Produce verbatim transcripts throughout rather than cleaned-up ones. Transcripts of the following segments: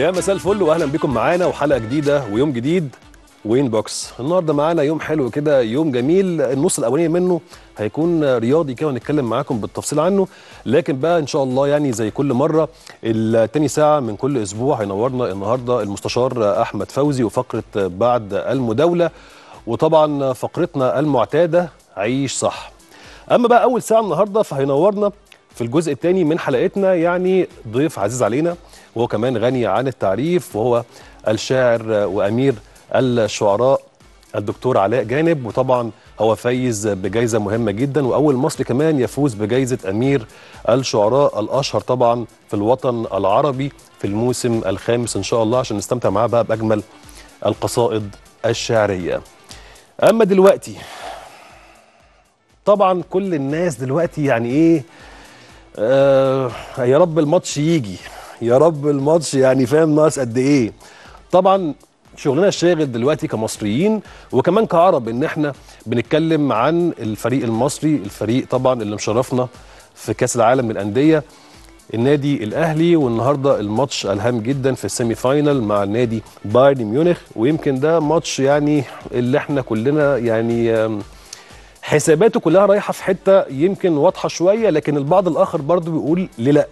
يا مساء الفل واهلا بكم معانا وحلقه جديده ويوم جديد وينبوكس. النهارده معانا يوم حلو كده، يوم جميل. النص الاولاني منه هيكون رياضي كده ونتكلم معاكم بالتفصيل عنه، لكن بقى ان شاء الله يعني زي كل مره التاني ساعه من كل اسبوع هينورنا النهارده المستشار احمد فوزي وفقره بعد المداوله، وطبعا فقرتنا المعتاده عيش صح. اما بقى اول ساعه النهارده فهينورنا في الجزء الثاني من حلقتنا يعني ضيف عزيز علينا وهو كمان غني عن التعريف، وهو الشاعر وامير الشعراء الدكتور علاء جانب، وطبعا هو فايز بجائزه مهمه جدا واول مصري كمان يفوز بجائزه امير الشعراء الاشهر طبعا في الوطن العربي في الموسم الخامس ان شاء الله، عشان نستمتع معاه بقى باجمل القصائد الشعريه. اما دلوقتي طبعا كل الناس دلوقتي يعني ايه آه يا رب الماتش يجي، يا رب الماتش يعني فاهم ناقص قد ايه. طبعا شغلنا الشاغل دلوقتي كمصريين وكمان كعرب ان احنا بنتكلم عن الفريق المصري، الفريق طبعا اللي مشرفنا في كاس العالم للانديه النادي الاهلي، والنهارده الماتش الهام جدا في السيمي فاينال مع نادي بايرن ميونخ، ويمكن ده ماتش يعني اللي احنا كلنا يعني حساباته كلها رايحه في حته يمكن واضحه شويه، لكن البعض الاخر برضه بيقول ليه لا.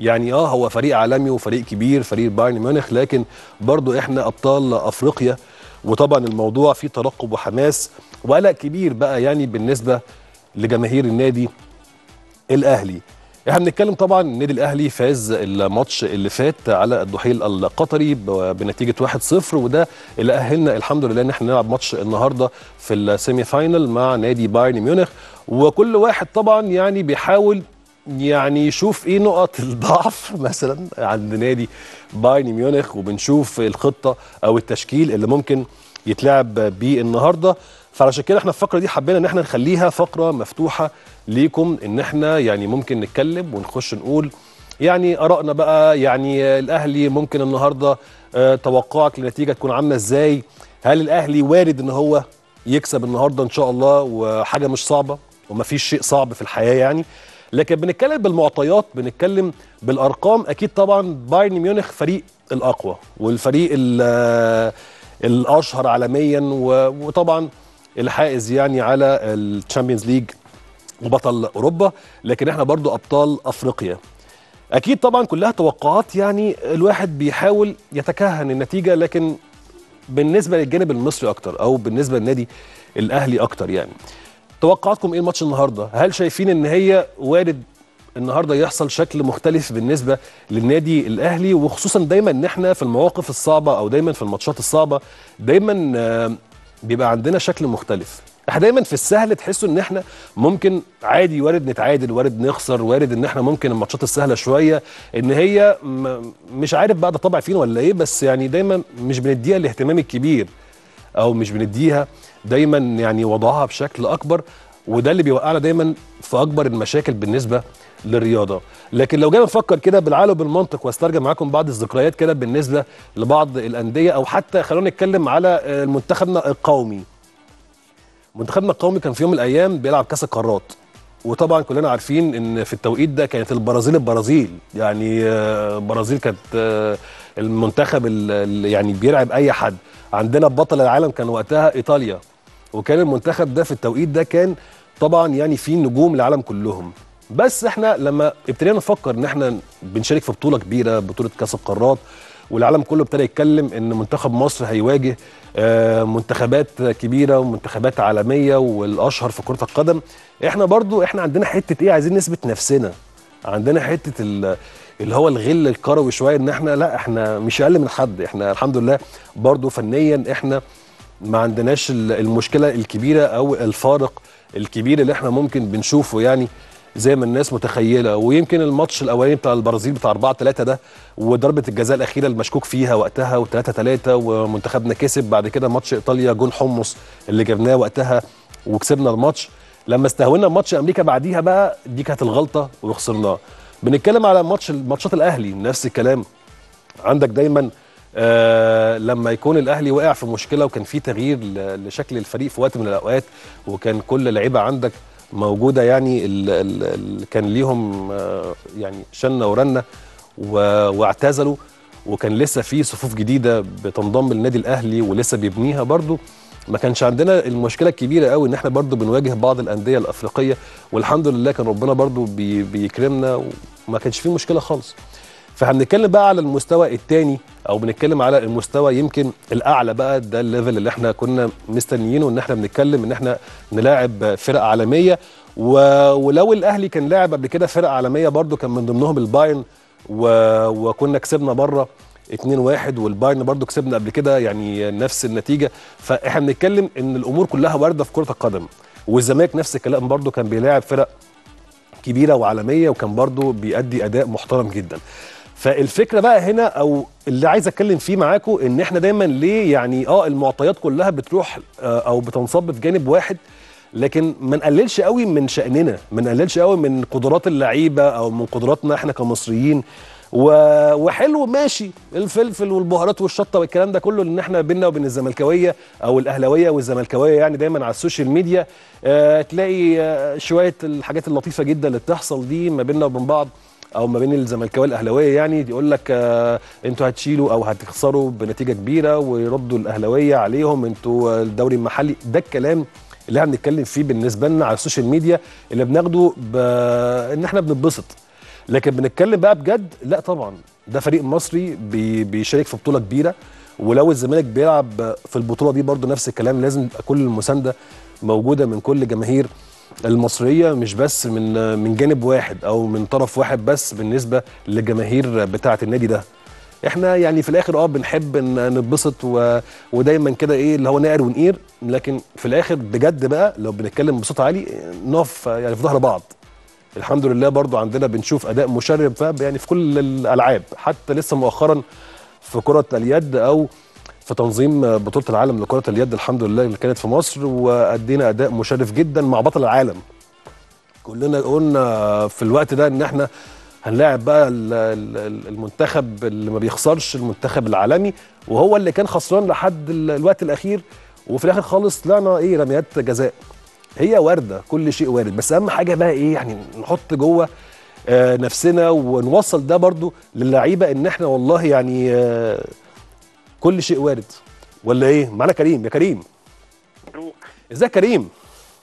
يعني اه هو فريق عالمي وفريق كبير فريق بايرن ميونخ، لكن برضه احنا ابطال افريقيا، وطبعا الموضوع فيه ترقب وحماس وقلق كبير بقى يعني بالنسبه لجماهير النادي الاهلي. احنا بنتكلم طبعا النادي الاهلي فاز الماتش اللي فات على الدحيل القطري بنتيجه واحد صفر، وده اللي اهلنا الحمد لله ان احنا نلعب ماتش النهارده في السيمي فاينال مع نادي بايرن ميونخ، وكل واحد طبعا يعني بيحاول يعني يشوف ايه نقط الضعف مثلا عند نادي بايرن ميونخ، وبنشوف الخطه او التشكيل اللي ممكن يتلعب بيه النهارده. فعشان كده احنا الفقره دي حبينا ان احنا نخليها فقره مفتوحه ليكم، ان احنا يعني ممكن نتكلم ونخش نقول يعني ارائنا بقى، يعني الاهلي ممكن النهارده اه توقعك لنتيجه تكون عامله ازاي؟ هل الاهلي وارد ان هو يكسب النهارده ان شاء الله، وحاجه مش صعبه ومفيش شيء صعب في الحياه يعني، لكن بنتكلم بالمعطيات بنتكلم بالارقام. اكيد طبعا بايرن ميونخ فريق الاقوى والفريق الاشهر عالميا، وطبعا الحائز يعني على الشامبيونز ليج وبطل اوروبا، لكن احنا برضو ابطال افريقيا. اكيد طبعا كلها توقعات، يعني الواحد بيحاول يتكهن النتيجه، لكن بالنسبه للجانب المصري اكتر او بالنسبه للنادي الاهلي اكتر يعني. توقعاتكم ايه الماتش النهارده؟ هل شايفين ان هي وارد النهارده يحصل شكل مختلف بالنسبه للنادي الاهلي، وخصوصا دايما ان احنا في المواقف الصعبه او دايما في الماتشات الصعبه دايما بيبقى عندنا شكل مختلف؟ احنا دايما في السهل تحسوا ان احنا ممكن عادي، وارد نتعادل، وارد نخسر، وارد ان احنا ممكن الماتشات السهله شويه ان هي مش عارف بقى ده طبع فين ولا ايه، بس يعني دايما مش بنديها الاهتمام الكبير او مش بنديها دايما يعني وضعها بشكل اكبر، وده اللي بيوقعنا دايما في اكبر المشاكل بالنسبه للرياضه. لكن لو جينا نفكر كده بالعقل وبالمنطق، واسترجع معاكم بعض الذكريات كده بالنسبه لبعض الانديه، او حتى خلونا نتكلم على منتخبنا القومي. منتخبنا القومي كان في يوم من الايام بيلعب كاس القارات، وطبعا كلنا عارفين ان في التوقيت ده كانت البرازيل البرازيل يعني البرازيل كانت المنتخب اللي يعني بيرعب اي حد. عندنا بطل العالم كان وقتها ايطاليا، وكان المنتخب ده في التوقيت ده كان طبعا يعني فيه نجوم العالم كلهم. بس احنا لما ابتدينا نفكر ان احنا بنشارك في بطوله كبيره، بطوله كاس القارات، والعالم كله ابتدى يتكلم ان منتخب مصر هيواجه منتخبات كبيره ومنتخبات عالميه والاشهر في كره القدم، احنا برضو احنا عندنا حته ايه، عايزين نثبت نفسنا، عندنا حته اللي هو الغل الكروي شويه، ان احنا لا احنا مش اقل من حد، احنا الحمد لله برضو فنيا احنا ما عندناش المشكله الكبيره او الفارق الكبير اللي احنا ممكن بنشوفه يعني زي ما الناس متخيله. ويمكن الماتش الاولاني بتاع البرازيل بتاع أربعة ثلاثة ده وضربه الجزاء الاخيره المشكوك فيها وقتها وثلاثة ثلاثة ومنتخبنا كسب، بعد كده ماتش ايطاليا جون حمص اللي جبناه وقتها وكسبنا الماتش. لما استهونا ماتش امريكا بعديها بقى دي كانت الغلطه وخسرناه. بنتكلم على ماتش ماتشات الاهلي نفس الكلام، عندك دايما آه لما يكون الاهلي وقع في مشكله وكان في تغيير لشكل الفريق في وقت من الاوقات، وكان كل لعيبه عندك موجوده يعني ال ال ال كان ليهم آه يعني شنه ورنه واعتزلوا، وكان لسه في صفوف جديده بتنضم للنادي الاهلي ولسه بيبنيها برضو. ما كانش عندنا المشكله الكبيره قوي ان احنا برضو بنواجه بعض الانديه الافريقيه، والحمد لله كان ربنا برضو بي بيكرمنا وما كانش في مشكله خالص. فهنتكلم بقى على المستوى الثاني، او بنتكلم على المستوى يمكن الاعلى بقى، ده الليفل اللي احنا كنا مستنيينه، ان احنا بنتكلم ان احنا نلاعب فرق عالميه. ولو الاهلي كان لاعب قبل كده فرق عالميه برضو كان من ضمنهم البايرن، وكنا كسبنا بره اتنين واحد، والبايرن برضو كسبنا قبل كده يعني نفس النتيجه. فاحنا بنتكلم ان الامور كلها وارده في كره القدم. والزمالك نفس الكلام برضو، كان بيلاعب فرق كبيره وعالميه وكان برضو بيأدي اداء محترم جدا. فالفكره بقى هنا، او اللي عايز اتكلم فيه معاكم، ان احنا دايما ليه يعني اه المعطيات كلها بتروح او بتنصب في جانب واحد، لكن ما نقللش قوي من شأننا، ما نقللش قوي من قدرات اللعيبه او من قدراتنا احنا كمصريين. وحلو ماشي الفلفل والبهارات والشطه والكلام ده كله ان احنا بينا وبين الزملكاويه او الاهلاويه والزملكاويه، يعني دايما على السوشيال ميديا اه تلاقي اه شويه الحاجات اللطيفه جدا اللي بتحصل دي ما بينا وبين بعض، او ما بين الزملكاويه والاهلاويه. يعني يقول لك آه انتوا هتشيلوا او هتخسروا بنتيجه كبيره، ويردوا الاهلاويه عليهم انتوا الدوري المحلي. ده الكلام اللي احنا بنتكلم فيه بالنسبه لنا على السوشيال ميديا، اللي بناخده ان احنا بنتبسط. لكن بنتكلم بقى بجد، لا طبعا ده فريق مصري بي بيشارك في بطوله كبيره، ولو الزمالك بيلعب في البطوله دي برضو نفس الكلام، لازم كل المسانده موجوده من كل جماهير المصريه، مش بس من من جانب واحد او من طرف واحد بس. بالنسبه للجماهير بتاعه النادي ده، احنا يعني في الاخر اه بنحب نتبسط ودايما كده ايه اللي هو نقر ونقير، لكن في الاخر بجد بقى لو بنتكلم بصوت عالي نقف يعني في ظهر بعض. الحمد لله برضو عندنا بنشوف اداء مشرب يعني في كل الالعاب، حتى لسه مؤخرا في كره اليد او في تنظيم بطولة العالم لكرة اليد، الحمد لله اللي كانت في مصر، وأدينا أداء مشرف جدا مع بطل العالم. كلنا قلنا في الوقت ده إن احنا هنلاعب بقى المنتخب اللي ما بيخسرش، المنتخب العالمي، وهو اللي كان خسران لحد الوقت الأخير، وفي الآخر خالص طلعنا إيه رميات جزاء. هي واردة، كل شيء وارد، بس أهم حاجة بقى إيه يعني نحط جوه آه نفسنا ونوصل ده برضو للعيبة إن احنا والله يعني آه كل شيء وارد، ولا ايه؟ معانا كريم. يا كريم ازيك؟ كريم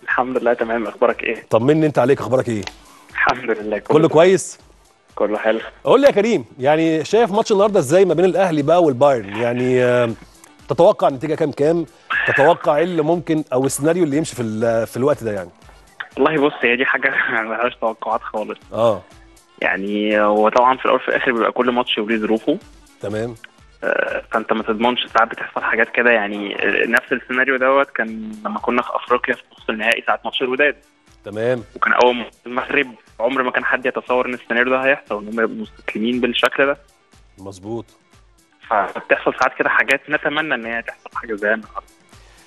الحمد لله تمام، اخبارك ايه؟ طمني انت عليك، اخبارك ايه؟ الحمد لله كله, كله كويس، كله حلو. قول لي يا كريم، يعني شايف ماتش النهارده ازاي ما بين الاهلي بقى والبايرن؟ يعني آه تتوقع النتيجه كام كام؟ تتوقع ايه اللي ممكن او السيناريو اللي يمشي في في الوقت ده يعني؟ والله بص، هي دي حاجه ما لهاش توقعات خالص. اه يعني هو طبعا في الاول وفي الاخر بيبقى كل ماتش وليه ظروفه، تمام، فانت ما تضمنش، ساعات بتحصل حاجات كده. يعني نفس السيناريو دوت كان لما كنا في افريقيا في نص النهائي ساعه ماتش الوداد، تمام، وكان اول ماتش المغرب، عمر ما كان حد يتصور ان السيناريو ده هيحصل، ان هم يبقوا مستقلين بالشكل ده. مظبوط، فبتحصل ساعات كده حاجات نتمنى ان هي تحصل حاجه زي النهارده.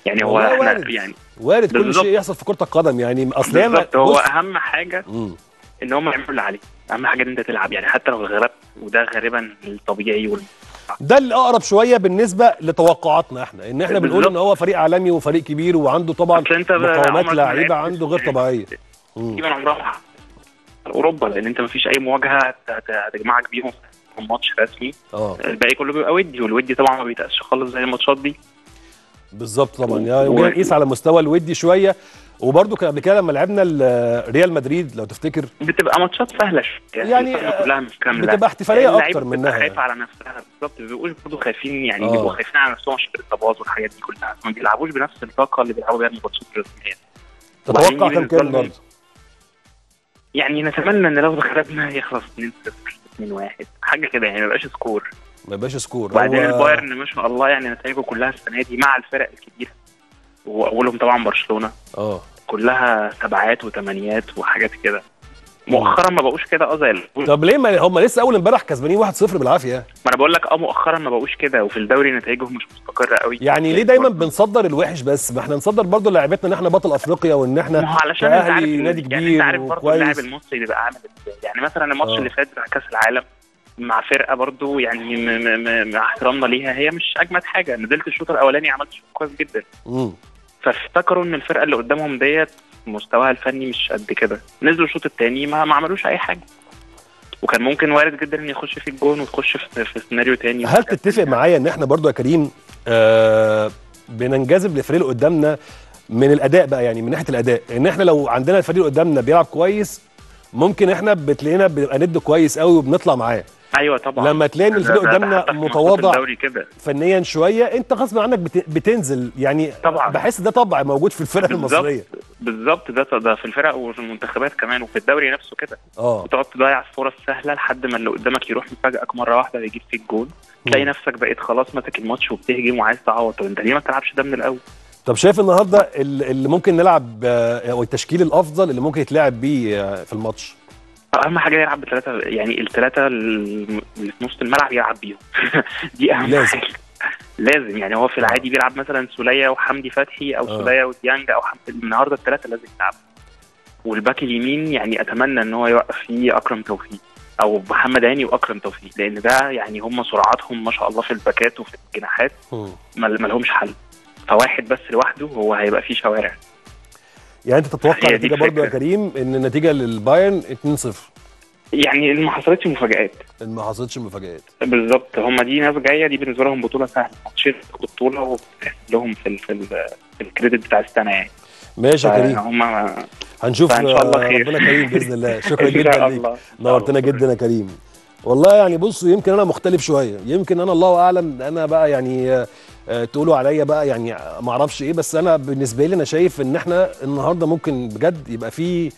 يعني هو احنا يعني وارد كل شيء يحصل في كره القدم، يعني اصلا هو اهم حاجه مم. ان هم يعملوا اللي عليه، اهم حاجه ان انت تلعب، يعني حتى لو غلبت، وده غالبا الطبيعي وال... ده اللي اقرب شويه بالنسبه لتوقعاتنا احنا، ان احنا بنقول ان هو فريق عالمي وفريق كبير وعنده طبعا مقاومات لعيبه عنده غير طبيعيه. تقريبا عمرها اوروبا، لان انت ما فيش اي مواجهه هتجمعك بيهم في ماتش رسمي، الباقي كله بيبقى ودي، والودي طبعا ما بيتقاسش خالص زي الماتشات دي. بالظبط طبعا، يعني بنقيس على مستوى الودي شويه، وبرده كان قبل كده لما لعبنا ريال مدريد لو تفتكر بتبقى ماتشات سهله يعني, يعني كلها مش كامله، بتبقى احتفاليه اكتر منها، خايفه على نفسها. بالظبط، بيقول برضه خايفين يعني آه. بيبقوا خايفين على نفسهم عشان الاصابات والحاجات دي كلها، ما بيلعبوش بنفس الطاقه اللي بيلعبوا بيها الماتشات الرسميه. تتوقع كام كام برضه؟ يعني نتمنى ان لو غلبنا يخلص اتنين صفر اتنين واحد حاجه كده، يعني ما يبقاش سكور، ما يبقاش سكور. وبعدين هو... البايرن ما شاء الله يعني نتائجه كلها السنه دي مع الفرق الكبيره، واولهم طبعا برشلونه، اه كلها سبعات وثمانيات وحاجات كده. مؤخرا ما بقوش كده اه زي ال... طب ليه ما هم لسه اول امبارح كسبانين واحد صفر بالعافيه؟ ما انا بقول لك اه مؤخرا ما بقوش كده، وفي الدوري نتائجهم مش مستقره قوي. يعني ليه دايما بنصدر الوحش بس؟ ما احنا نصدر برضه لعيبتنا ان احنا بطل افريقيا وان احنا ما هو علشان الاهلي نادي كبير، يعني انت عارف برضه اللاعب المصري بيبقى عامل ازاي. يعني مثلا الماتش أوه. اللي فات بتاع كاس العالم مع فرقه برضه يعني مع احترامنا ليها هي مش اجمد حاجه، نزلت الشوط الاولاني عملت شوط كويس جدا، امم فافتكروا ان الفرقه اللي قدامهم ديت مستواها الفني مش قد كده، نزلوا الشوط الثاني ما, ما عملوش اي حاجه. وكان ممكن وارد جدا ان يخش في الجون وتخش في سيناريو تاني. هل تتفق معايا ان احنا برضو يا كريم آه بننجذب للفريق اللي قدامنا من الاداء بقى، يعني من ناحيه الاداء، ان احنا لو عندنا الفريق اللي قدامنا بيلعب كويس ممكن احنا بتلاقينا بنبقى ند كويس قوي وبنطلع معاه. ايوه طبعا. لما تلاقي الفريق قدامنا متواضع فنيا شويه انت غصب عنك بتنزل، يعني طبعا بحس ده طبع موجود في الفرق المصريه. بالظبط ده ده في الفرق وفي المنتخبات كمان وفي الدوري نفسه كده. اه بتقعد تضيع الفرص سهله لحد ما اللي قدامك يروح مفاجئك مره واحده يجيب فيك جول، تلاقي نفسك بقيت خلاص ماسك الماتش وبتهجم وعايز تعوض. طب انت ليه ما تلعبش ده من الاول؟ طب شايف النهارده اللي ممكن نلعب او التشكيل الافضل اللي ممكن يتلعب بيه في الماتش؟ اهم حاجه يلعب بثلاثه، يعني الثلاثه اللي في نص الملعب يلعب بيهم دي اهم لازم. حاجه لازم، يعني هو في العادي بيلعب مثلا سوليه وحمدي فتحي او آه. سوليه وديانج او حمدي، النهارده الثلاثه لازم يلعبوا. والباك اليمين يعني اتمنى ان هو يوقف فيه اكرم توفيق او محمد هاني واكرم توفيق، لان ده يعني هم سرعاتهم ما شاء الله في الباكات وفي الجناحات ما لهمش حل، فواحد بس لوحده هو هيبقى فيه شوارع. يعني انت تتوقع النتيجه برضه يا كريم ان النتيجه للبايرن اتنين صفر؟ يعني ما حصلتش مفاجآت. ما حصلتش مفاجآت. بالظبط، هم دي ناس جايه، دي بالنسبه لهم بطوله سهله، ماتشين بطوله وبتحسب لهم في في الكريدت بتاع السنه يعني. ماشي يا كريم. هم هنشوف ان شاء الله خير. ربنا كريم باذن الله. شكرا جدا ليك، نورتنا جدا يا كريم. والله يعني بصوا يمكن انا مختلف شويه، يمكن انا الله اعلم، انا بقى يعني تقولوا عليا بقى يعني ما اعرفش ايه، بس انا بالنسبه لي انا شايف ان احنا النهارده ممكن بجد يبقى في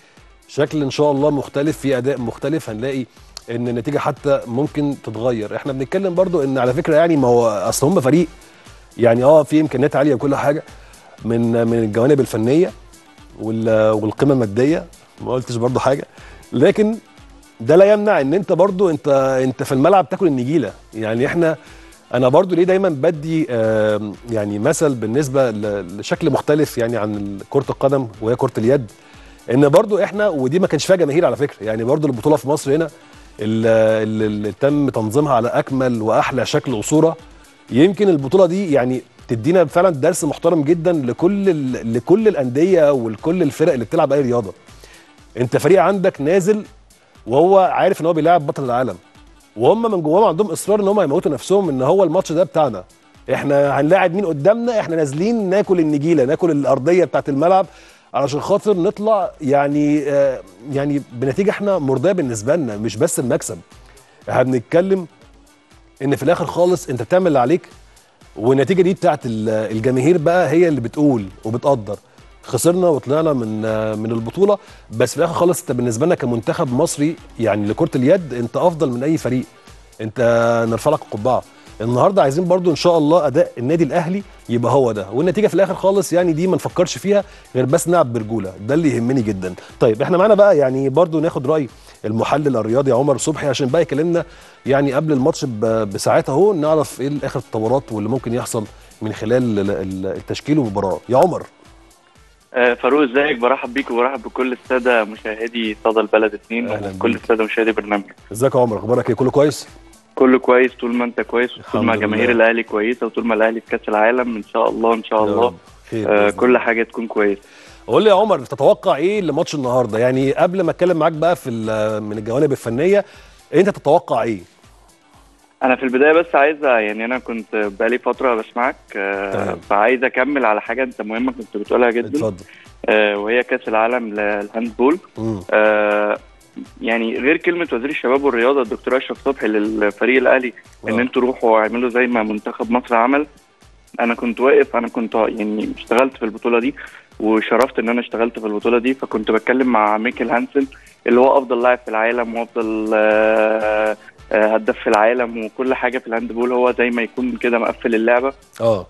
شكل ان شاء الله مختلف، في اداء مختلف، هنلاقي ان النتيجه حتى ممكن تتغير. احنا بنتكلم برضو ان على فكره يعني ما هو اصل هم فريق يعني اه في امكانيات عاليه وكل حاجه من من الجوانب الفنيه والقيمه الماديه، ما قلتش برضو حاجه، لكن ده لا يمنع ان انت برضو انت انت في الملعب تاكل النجيله. يعني احنا انا برضو ليه دايما بدي يعني مثل بالنسبه لشكل مختلف يعني عن كره القدم وهي كره اليد، ان برضو احنا ودي ما كانش فيها جماهير على فكره، يعني برضو البطوله في مصر هنا اللي, اللي تم تنظيمها على اكمل واحلى شكل وصوره، يمكن البطوله دي يعني تدينا فعلا درس محترم جدا لكل لكل الانديه ولكل الفرق اللي بتلعب اي رياضه. انت فريق عندك نازل وهو عارف ان هو بيلاعب بطل العالم، وهم من جواهم عندهم اصرار ان هم هيموتوا نفسهم ان هو الماتش ده بتاعنا، احنا هنلاعب مين قدامنا، احنا نازلين ناكل النجيله، ناكل الارضيه بتاعه الملعب علشان خاطر نطلع يعني آه يعني بنتيجه احنا مرضيه بالنسبه لنا، مش بس المكسب. احنا بنتكلم ان في الاخر خالص انت بتعمل اللي عليك، والنتيجه دي بتاعه الجماهير بقى هي اللي بتقول وبتقدر. خسرنا وطلعنا من من البطوله، بس في الاخر خالص انت بالنسبه لنا كمنتخب مصري يعني لكره اليد انت افضل من اي فريق، انت نرفع لك القبعه. النهارده عايزين برضو ان شاء الله اداء النادي الاهلي يبقى هو ده، والنتيجه في الاخر خالص يعني دي ما نفكرش فيها غير بس نلعب برجوله، ده اللي يهمني جدا. طيب احنا معانا بقى يعني برضو ناخد راي المحلل الرياضي عمر صبحي، عشان بقى يكلمنا يعني قبل الماتش بساعات اهو، نعرف ايه اخر التطورات واللي ممكن يحصل من خلال التشكيل والمباراه. يا عمر. فاروق ازيك؟ برحب بيك وبرحب بكل الساده مشاهدي صدى البلد اتنين وكل الساده مشاهدي برنامجك. ازيك يا عمر؟ اخبارك ايه؟ كله كويس؟ كله كويس طول ما انت كويس، وطول ما جماهير الاهلي كويسه، وطول ما الاهلي في كاس العالم ان شاء الله ان شاء الله آه كل حاجه تكون كويسه. قول لي يا عمر، تتوقع ايه لماتش النهارده؟ يعني قبل ما اتكلم معاك بقى في من الجوانب الفنيه، انت تتوقع ايه؟ انا في البدايه بس عايز يعني انا كنت بقالي فتره بسمعك آه فعايز اكمل على حاجه انت مهمه كنت بتقولها جدا. اتفضل. آه وهي كاس العالم للهاندبول. آه يعني غير كلمه وزير الشباب والرياضه الدكتور اشرف صبحي للفريق الاهلي أوه. ان انتوا روحوا اعملوا زي ما منتخب مصر عمل، انا كنت واقف، انا كنت يعني اشتغلت في البطوله دي وشرفت ان انا اشتغلت في البطوله دي، فكنت بتكلم مع ميكل هانسن اللي هو افضل لاعب في العالم وافضل آه هداف في العالم وكل حاجه في الهاندبول، هو زي ما يكون كده مقفل اللعبه. اه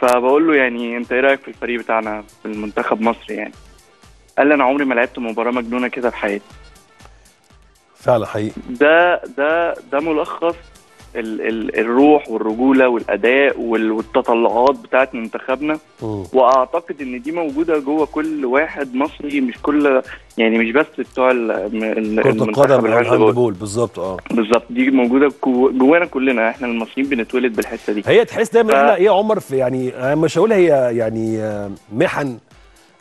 فبقول له يعني انت ايه رايك في الفريق بتاعنا في المنتخب مصر يعني؟ قال لي انا عمري ما لعبت مباراه مجنونه كده في حياتي. فعلا حقيقي. ده ده ده ملخص ال ال الروح والرجوله والاداء والتطلعات بتاعت منتخبنا. أوه. واعتقد ان دي موجوده جوه كل واحد مصري، مش كل يعني مش بس بتوع كره القدم الهاندبول. بالظبط. اه بالظبط، دي موجوده جوانا كلنا، احنا المصريين بنتولد بالحته دي. هي تحس دايما ف... احنا ايه يا عمر في يعني مش هقول هي يعني محن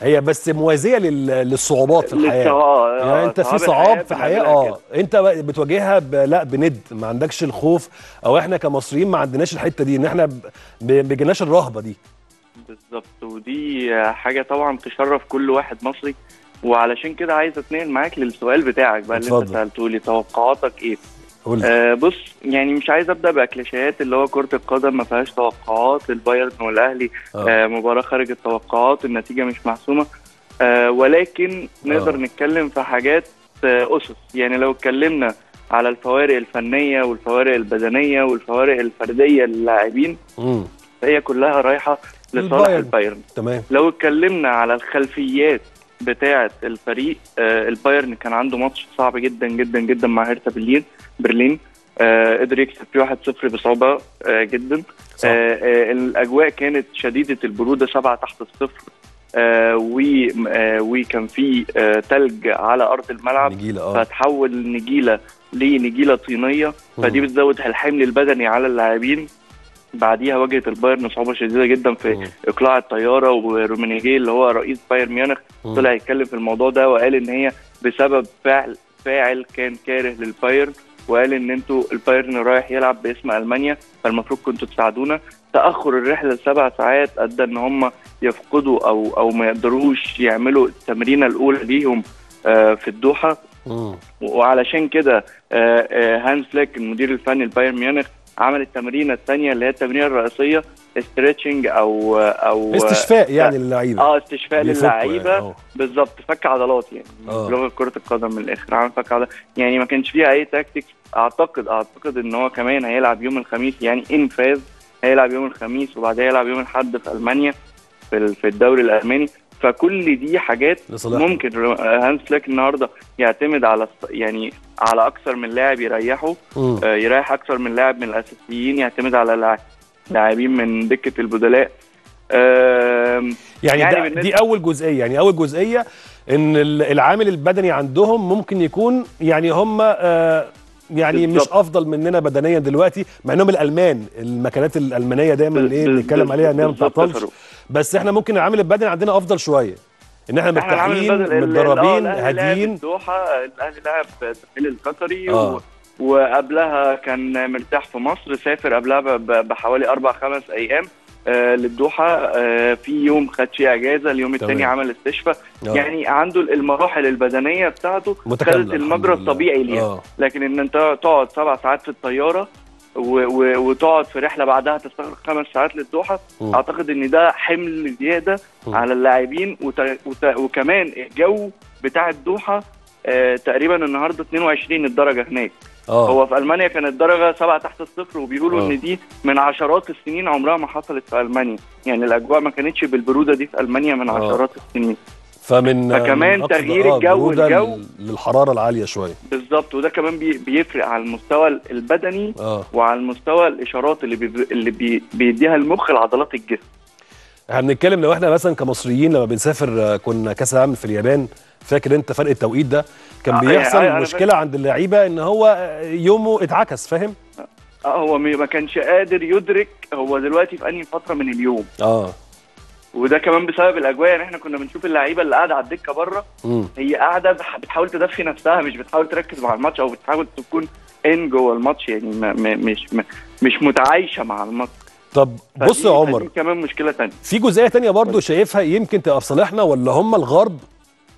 هي بس موازيه للصعوبات في الحياه. اه يعني انت في صعاب في الحياه اه انت بتواجهها لا بند، ما عندكش الخوف، او احنا كمصريين ما عندناش الحته دي، ان احنا ما بيجيناش الرهبه دي. بالظبط، ودي حاجه طبعا تشرف كل واحد مصري، وعلشان كده عايز اتنقل معاك للسؤال بتاعك بقى اللي انت سالته لي، توقعاتك ايه؟ آه بص، يعني مش عايز ابدا باكليشيهات اللي هو كره القدم ما فيهاش توقعات، البايرن والاهلي آه مباراه خارج التوقعات، النتيجه مش محسومه، آه ولكن نقدر أوه. نتكلم في حاجات آه اسس. يعني لو اتكلمنا على الفوارق الفنيه والفوارق البدنيه والفوارق الفرديه للاعبين، فهي كلها رايحه لصالح البايرن. تمام. لو اتكلمنا على الخلفيات بتاعه الفريق، آه البايرن كان عنده ماتش صعب جدا جدا جدا مع هيرتا برلين برلين آه قدر يكسب فيه واحد صفر بصعوبه آه جدا. آه آه الاجواء كانت شديده البروده، سبعة تحت الصفر، آه وكان في آه تلج على ارض الملعب، نجيلة. فتحول النجيله لنجيله طينيه، فدي بتزود الحمل البدني على اللاعبين. بعديها واجهت البايرن صعوبه شديده جدا في مم. اقلاع الطياره، ورومينيجي اللي هو رئيس بايرن ميونخ طلع يتكلم في الموضوع ده، وقال ان هي بسبب فاعل فاعل كان كاره للبايرن، وقال ان انتوا البايرن رايح يلعب باسم المانيا فالمفروض كنتوا تساعدونا. تاخر الرحله لسبع ساعات ادى ان هم يفقدوا او او ما يقدروش يعملوا التمرينه الاولى ليهم آه في الدوحه. مم. وعلشان كده آه آه هانز فليك المدير الفني لبايرن ميونخ عمل التمرينه الثانيه اللي هي التمرينه الرئيسيه، ستريتشنج او او استشفاء يعني للعيبه. اه استشفاء للعيبه يعني. بالظبط، فك عضلات يعني بلغه كره القدم من الاخر، عمل فك عضلات يعني، ما كانش فيها اي تاكتيك. اعتقد اعتقد ان هو كمان هيلعب يوم الخميس، يعني ان فاز هيلعب يوم الخميس وبعدها يلعب يوم الاحد في المانيا في في الدوري الالماني. فكل دي حاجات ممكن هانز فليك النهارده يعتمد على يعني على اكثر من لاعب يريحه، آه يريح اكثر من لاعب من الاساسيين، يعتمد على لاعبين من دكه البدلاء. يعني, يعني دي اول جزئيه، يعني اول جزئيه ان العامل البدني عندهم ممكن يكون يعني هم آه يعني بالزبط. مش افضل مننا بدنيا دلوقتي، مع انهم الالمان، المكانات الالمانيه دايما ايه بنتكلم عليها انها ما بتعطلش، بس احنا ممكن العامل البدني عندنا افضل شويه، ان احنا مرتاحين متدربين هاديين. الدوحه الاهلي لعب الدحيل القطري، آه. وقبلها كان مرتاح في مصر، سافر قبلها بحوالي اربع خمس ايام آه للدوحه، آه في يوم خد فيه اجازه، اليوم الثاني عمل استشفاء، يعني عنده المراحل البدنيه بتاعته خدت المجرى الطبيعي ليها. آه. لكن ان انت تقعد سبع ساعات في الطياره وتقعد في رحله بعدها تستغرق خمس ساعات للدوحه، م. اعتقد ان ده حمل زياده م. على اللاعبين. وت... وت... وكمان الجو بتاع الدوحه آه تقريبا النهارده اتنين وعشرين الدرجه هناك. أوه. هو في المانيا كانت الدرجه سبعة تحت الصفر، وبيقولوا أوه. ان دي من عشرات السنين عمرها ما حصلت في المانيا، يعني الاجواء ما كانتش بالبروده دي في المانيا من أوه. عشرات السنين. فمن فكمان تغيير الجو الجو للحراره العاليه شويه. بالظبط، وده كمان بيفرق على المستوى البدني أوه. وعلى المستوى الاشارات اللي بي... اللي بي... بيديها المخ لعضلات الجسم. هنتكلم لو احنا مثلا كمصريين لما بنسافر، كنا كاس العالم في اليابان، فاكر انت فرق التوقيت ده كان بيحصل آه آه آه مشكله آه عند اللعيبه ان هو يومه اتعكس، فاهم؟ اه هو ما كانش قادر يدرك هو دلوقتي في انهي فتره من اليوم. اه وده كمان بسبب الاجواء، يعني احنا كنا بنشوف اللعيبه اللي قاعده على الدكه بره، هي قاعده بتحاول تدفي نفسها، مش بتحاول تركز مع الماتش او بتحاول تكون ان جوه الماتش، يعني ما مش ما مش متعايشه مع الماتش. طب بص يا عمر، كمان مشكله ثانيه، في جزئيه ثانيه برضو شايفها يمكن تبقى في صالحنا، ولا هم الغرب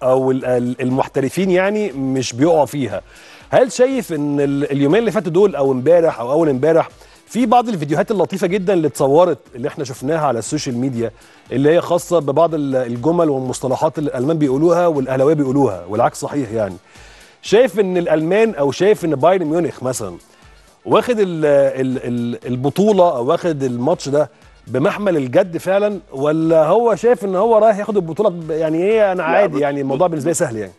او المحترفين يعني مش بيقعوا فيها؟ هل شايف ان اليومين اللي فاتوا دول او امبارح او اول امبارح في بعض الفيديوهات اللطيفه جدا اللي اتصورت اللي احنا شفناها على السوشيال ميديا، اللي هي خاصه ببعض الجمل والمصطلحات اللي الالمان بيقولوها والاهلاويه بيقولوها والعكس صحيح، يعني شايف ان الالمان او شايف ان بايرن ميونخ مثلا واخد البطوله او واخد الماتش ده بمحمل الجد فعلا، ولا هو شايف ان هو رايح ياخد البطوله يعني ايه؟ انا عادي يعني الموضوع بالنسبه لي سهل يعني.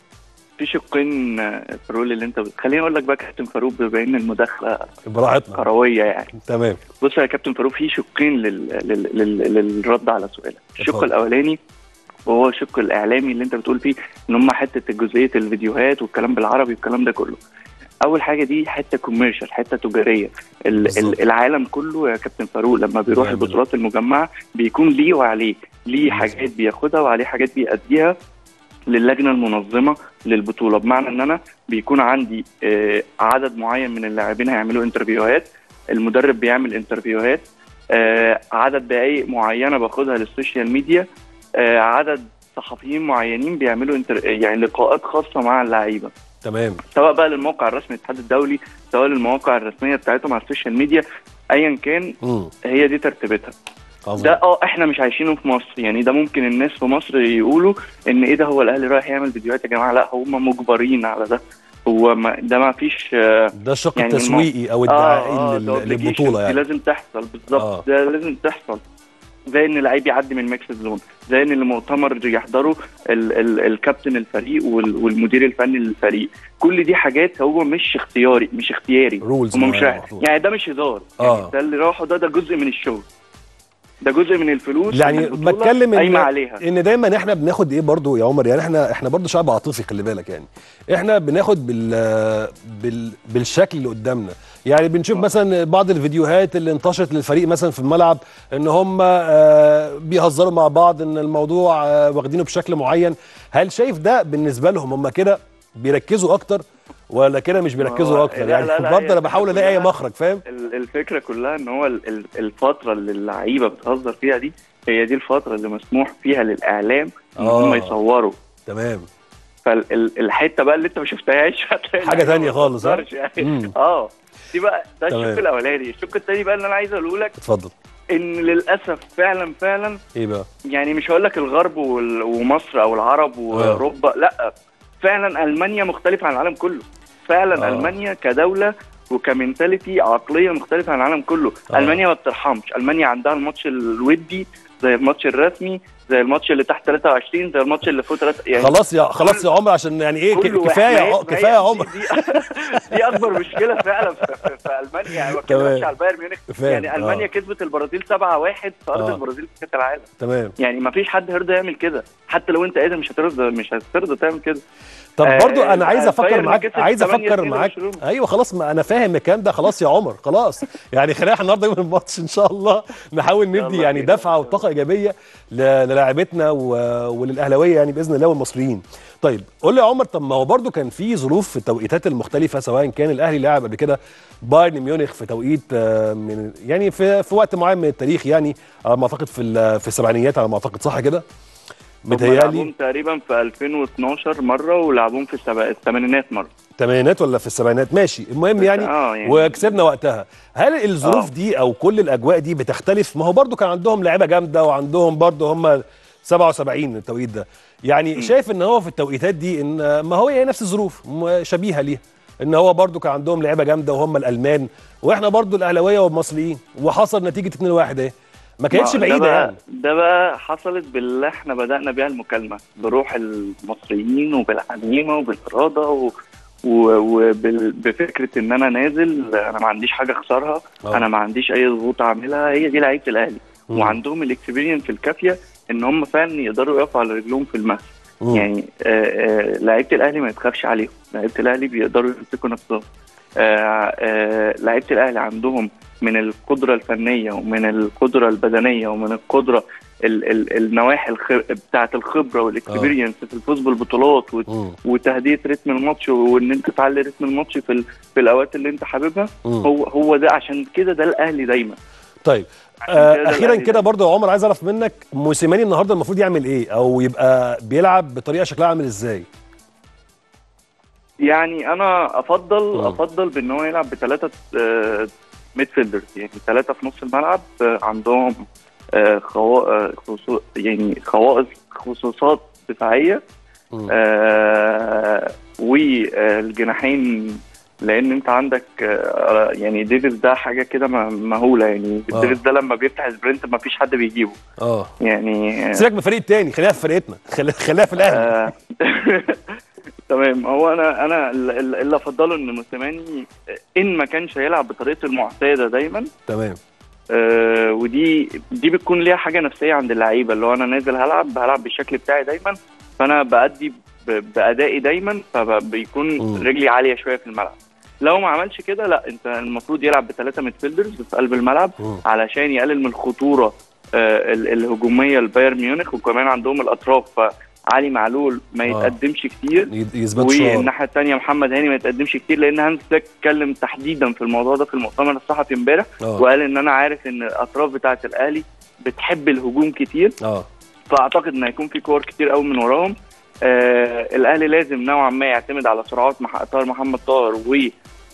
في شقين في الرول اللي انت، خليني اقول لك بقى كابتن فاروق بما ان المداخله براحتنا كرويه يعني. تمام. بص يا كابتن فاروق، في شقين لل... لل... لل... للرد على سؤالك. الشق الاولاني وهو الشق الاعلامي اللي انت بتقول فيه ان هم حته جزئيه الفيديوهات والكلام بالعربي والكلام ده كله. اول حاجه دي حته كوميرشال، حته تجاريه. العالم كله يا كابتن فاروق لما بيروح البطولات المجمعه بيكون ليه وعليه، ليه حاجات بياخدها وعليه حاجات بيأديها للجنه المنظمه للبطوله، بمعنى ان انا بيكون عندي آه عدد معين من اللاعبين هيعملوا انترفيوهات، المدرب بيعمل انترفيوهات، آه عدد دقائق معينه باخدها للسوشيال ميديا، آه عدد صحفيين معينين بيعملوا انتر... يعني لقاءات خاصه مع اللعيبه، تمام، سواء بقى للموقع الرسمي للاتحاد الدولي، سواء للمواقع الرسميه بتاعتهم على السوشيال ميديا، ايا كان م. هي دي ترتيبتها. ده اه احنا مش عايشينه في مصر، يعني ده ممكن الناس في مصر يقولوا ان ايه ده هو الاهلي رايح يعمل فيديوهات يا جماعه، لا هم مجبرين على ده، هو ما ده ما فيش آه ده الشق يعني التسويقي او الدعائي آه آه للبطوله، يعني لازم تحصل بالظبط آه. ده لازم تحصل، زي ان اللعيب يعدي من الميكس زون، زي ان المؤتمر يحضره ال ال الكابتن الفريق والمدير الفني للفريق، كل دي حاجات هو مش اختياري، مش اختياري هم مش رايح. يعني ده مش هزار آه. يعني ده اللي راحوا ده ده جزء من الشغل، ده جزء من الفلوس، يعني بتكلم ان ان دايما احنا بناخد ايه برضه يا عمر، يعني احنا احنا برضه شعب عاطفي، خلي بالك، يعني احنا بناخد بال, بال بالشكل اللي قدامنا، يعني بنشوف أوه. مثلا بعض الفيديوهات اللي انتشرت للفريق مثلا في الملعب ان هم آه بيهزروا مع بعض، ان الموضوع آه واخدينه بشكل معين، هل شايف ده بالنسبه لهم هم كده بيركزوا اكتر ولا كده مش بيركزوا اكتر؟ يعني برضه انا بحاول الاقي اي مخرج، فاهم؟ الفكره كلها ان هو الفتره اللي اللعيبه بتهزر فيها دي هي دي الفتره اللي مسموح فيها للاعلام ان هم يصوروا، تمام، فالحته بقى اللي انت ما شفتهاش حاجه ثانيه خالص، ها؟ يعني. اه دي بقى ده الشق الاولاني، الشق الثاني بقى اللي انا عايز اقوله لك، اتفضل، ان للاسف فعلا فعلا ايه بقى؟ يعني مش هقول لك الغرب ومصر او العرب واوروبا، لا فعلا المانيا مختلفه عن العالم كله، فعلا آه. المانيا كدوله وكمنتاليتي عقليه مختلفه عن العالم كله، آه. المانيا ما بترحمش، المانيا عندها الماتش الودي زي الماتش الرسمي، زي الماتش اللي تحت ثلاثة وعشرين، زي الماتش اللي فوق ثلاثة، يعني خلاص يا خلاص يا عمر، عشان يعني ايه كفايه كفايه يا عمر، دي, دي اكبر مشكله فعلا في, في, في المانيا، يعني ما بتكلمش على بايرن ميونخ، يعني المانيا آه. كسبت البرازيل سبعة واحد في ارض آه. البرازيل في كاس العالم، تمام، يعني ما فيش حد هيرضى يعمل كده، حتى لو انت قادر مش هترضى مش هترضى تعمل كده. طب آه برضو انا عايز افكر معاك، عايز افكر معاك ايوه خلاص، ما انا فاهم الكلام ده خلاص يا عمر، خلاص يعني خلينا احنا النهارده يوم الماتش ان شاء الله نحاول ندي يعني دفعه وطاقه ايجابيه للاعبتنا وللاهلاويه يعني باذن الله والمصريين. طيب قول لي يا عمر، طب ما هو برضو كان في ظروف في التوقيتات المختلفه، سواء كان الاهلي لعب قبل كده بايرن ميونخ في توقيت من يعني في, في وقت معين من التاريخ، يعني على ما اعتقد في في السبعينيات على ما اعتقد، صح كده؟ متهيألي لعبوهم تقريبا في ألفين واثناشر مره، ولعبوهم في الثمانينات مره، الثمانينات ولا في السبعينات، ماشي، المهم يعني, آه يعني وكسبنا وقتها. هل الظروف آه. دي او كل الاجواء دي بتختلف؟ ما هو برضو كان عندهم لعيبه جامده وعندهم برضو هم سبعة وسبعين التوقيت ده، يعني م. شايف ان هو في التوقيتات دي ان ما هو هي نفس الظروف شبيهه ليها، ان هو برضو كان عندهم لعيبه جامده وهم الالمان، واحنا برضو الاهلاويه والمصريين، وحصل نتيجه اتنين واحد اهي، ما كانتش بعيده يعني. ده بقى حصلت باللي احنا بدانا بيها المكالمه، بروح المصريين وبالعزيمه وبالاراده و... وبفكره ان انا نازل، انا ما عنديش حاجه اخسرها، أوه. انا ما عنديش اي ضغوط اعملها، هي دي لعيبه الاهلي، مم. وعندهم الاكسبيرينس الكافيه ان هم فعلا يقدروا يقفوا على رجلهم في الملعب، يعني لعيبه الاهلي ما يتخافش عليهم، لعيبه الاهلي بيقدروا يمسكوا نفسهم، لعيبه الاهلي عندهم من القدرة الفنية ومن القدرة البدنية ومن القدرة ال ال النواحي الخبر بتاعة الخبرة والاكسبيرينس في الفوز بالبطولات وتهدئة رتم الماتش، وان انت تعلي رتم الماتش في, في الاوقات اللي انت حاببها، هو هو ده، عشان كده ده الاهلي دايما. طيب آه اخيرا كده برضه يا عمر، عايز اعرف منك موسيماني النهارده المفروض يعمل ايه، او يبقى بيلعب بطريقة شكلها عامل ازاي؟ يعني انا افضل أوه. افضل بان هو يلعب بثلاثة آه ميدفيلدرز، يعني ثلاثة في نص الملعب عندهم خوا... خصو... يعني خواص خصوصات دفاعية، آه... والجناحين، لأن أنت عندك آه... يعني ديفيز ده حاجة كده مهولة، يعني آه. ديفيز ده لما بيفتح سبرنت ما فيش حد بيجيبه، اه يعني سيبك من فريق تاني، خليها في فرقتنا، خليها في الأهلي. تمام، هو انا انا اللي افضله ان موسيماني ان ما كانش هيلعب بطريقته المعتاده دايما، تمام، آه ودي دي بتكون ليها حاجه نفسيه عند اللعيبه، اللي هو انا نازل هلعب هلعب بالشكل بتاعي دايما، فانا بادي بادائي دايما، فبيكون رجلي عاليه شويه في الملعب. لو ما عملش كده لا انت المفروض يلعب بثلاثه ميدفيلدرز في قلب الملعب علشان يقلل من الخطوره آه الهجوميه لبايرن ميونخ، وكمان عندهم الاطراف علي معلول ما يتقدمش آه. كتير والناحيه الثانيه محمد هاني ما يتقدمش كتير، لان هانز فليك اتكلم تحديدا في الموضوع ده في المؤتمر الصحفي امبارح آه. وقال ان انا عارف ان الاطراف بتاعه الاهلي بتحب الهجوم كتير آه. فاعتقد ان هيكون في كور كتير قوي من وراهم. آه الاهلي لازم نوعا ما يعتمد على سرعات مح... طاهر محمد طاهر و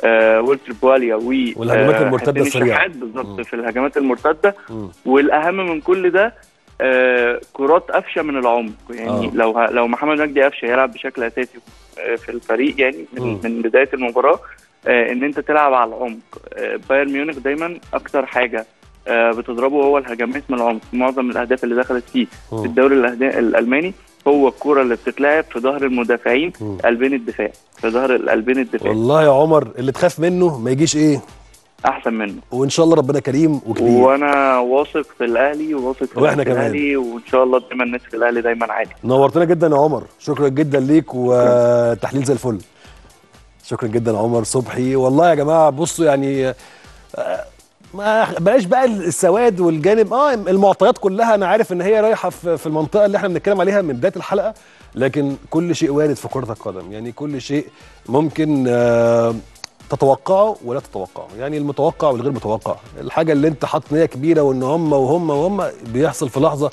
آه وولتر بواليا و والهجمات آه المرتده السريعه بالظبط في الهجمات المرتده م. والاهم من كل ده آه كرات قفشه من العمق، يعني آه. لو ه... لو محمد مجدي قفشه يلعب بشكل اساسي آه في الفريق يعني من, م. من بدايه المباراه آه ان انت تلعب على العمق. آه بايرن ميونخ دايما اكتر حاجه آه بتضربه هو الهجمات من العمق، معظم الاهداف اللي دخلت فيه م. في الدوري الأهدا... الالماني هو الكرة اللي بتتلعب في ظهر المدافعين قلبين الدفاع، في ظهر القلبين الدفاع. والله يا عمر اللي تخاف منه ما يجيش ايه؟ احسن منه، وان شاء الله ربنا كريم وكبير. وانا واثق في الاهلي وواثق في واحنا كمان الاهلي، وان شاء الله دايما الناس في الاهلي دايما عالي. نورتنا جدا يا عمر، شكرا جدا ليك وتحليل زي الفل. شكرا جدا عمر صبحي. والله يا جماعه بصوا يعني ما بلاش بقى السواد والجانب اه المعطيات كلها انا عارف ان هي رايحه في المنطقه اللي احنا بنتكلم عليها من بدايه الحلقه، لكن كل شيء وارد في كره القدم، يعني كل شيء ممكن آه تتوقعه ولا تتوقعه، يعني المتوقع والغير متوقع، الحاجه اللي انت حاطط نيه كبيره وان هم وهم وهم بيحصل في لحظه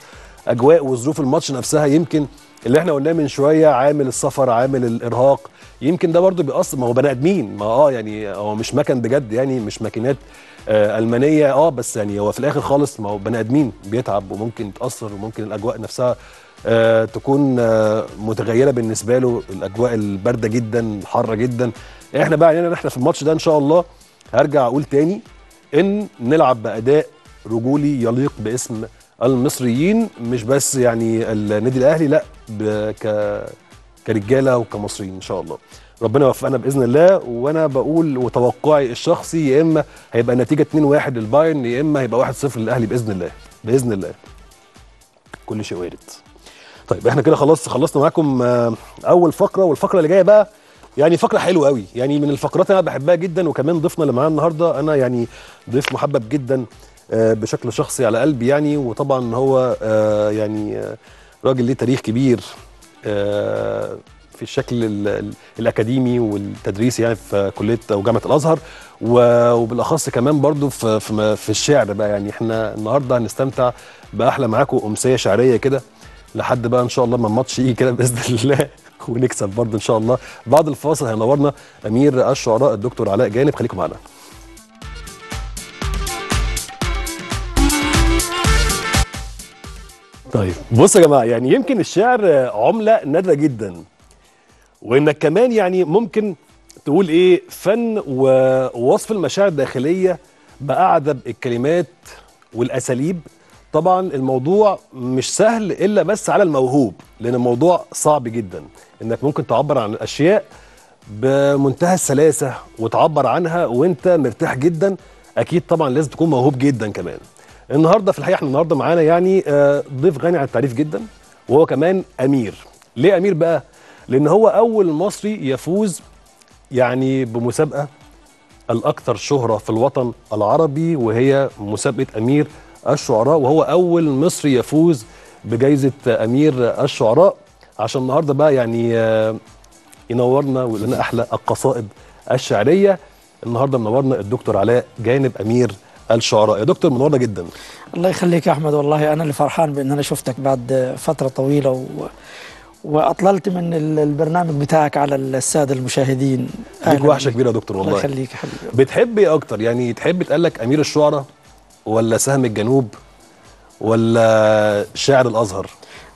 اجواء وظروف الماتش نفسها، يمكن اللي احنا قلناه من شويه عامل السفر عامل الارهاق يمكن ده برضو بيأثر. ما هو بني ادمين، ما اه يعني هو مش مكن بجد، يعني مش ماكينات آه المانيه اه بس يعني هو في الاخر خالص ما هو بني ادمين بيتعب وممكن يتأثر، وممكن الاجواء نفسها آه تكون آه متغيره بالنسبه له، الاجواء البارده جدا حاره جدا. احنا بقى علينا يعني احنا في الماتش ده ان شاء الله هرجع اقول تاني ان نلعب باداء رجولي يليق باسم المصريين، مش بس يعني النادي الاهلي لا ك كرجاله وكمصريين ان شاء الله ربنا يوفقنا باذن الله. وانا بقول وتوقعي الشخصي يا اما هيبقى نتيجه اتنين واحد للبايرن يا اما هيبقى واحد صفر للاهلي باذن الله، باذن الله كل شيء وارد. طيب احنا كده خلاص خلصنا معاكم اول فقره، والفقره اللي جايه بقى يعني فقره حلوه قوي، يعني من الفقرات انا بحبها جدا، وكمان ضيفنا اللي معانا النهارده انا يعني ضيف محبب جدا بشكل شخصي على قلبي يعني، وطبعا هو يعني راجل ليه تاريخ كبير في الشكل الاكاديمي والتدريسي يعني في كليه او جامعه الازهر، وبالاخص كمان برضو في في الشعر بقى، يعني احنا النهارده هنستمتع باحلى معاكم امسيه شعريه كده لحد بقى ان شاء الله ما الماتش يجي كده باذن الله ونكسب برضو ان شاء الله. بعد الفاصل هينورنا امير الشعراء الدكتور علاء جانب، خليكم معنا. طيب بصوا يا جماعه، يعني يمكن الشعر عمله نادره جدا، وانك كمان يعني ممكن تقول ايه فن ووصف المشاعر الداخليه باعذب الكلمات والاساليب. طبعا الموضوع مش سهل الا بس على الموهوب، لان الموضوع صعب جدا انك ممكن تعبر عن الاشياء بمنتهى السلاسه وتعبر عنها وانت مرتاح جدا، اكيد طبعا لازم تكون موهوب جدا كمان. النهارده في الحقيقه احنا النهارده معانا يعني ضيف غني عن التعريف جدا، وهو كمان امير. ليه امير بقى؟ لان هو اول مصري يفوز يعني بمسابقه الاكثر شهره في الوطن العربي، وهي مسابقه امير الشعراء، وهو اول مصري يفوز بجائزه امير الشعراء، عشان النهارده بقى يعني ينورنا ويقول لنا احلى القصائد الشعريه. النهارده منورنا الدكتور علاء جانب امير الشعراء. يا دكتور منورنا جدا. الله يخليك يا احمد، والله انا اللي فرحان بان انا شفتك بعد فتره طويله و... واطللت من البرنامج بتاعك على الساده المشاهدين. ليك وحشه كبيره يا دكتور والله. الله يخليك حبيبي. بتحب ايه اكتر؟ يعني تحب يتقال لك امير الشعراء ولا سهم الجنوب ولا شاعر الازهر؟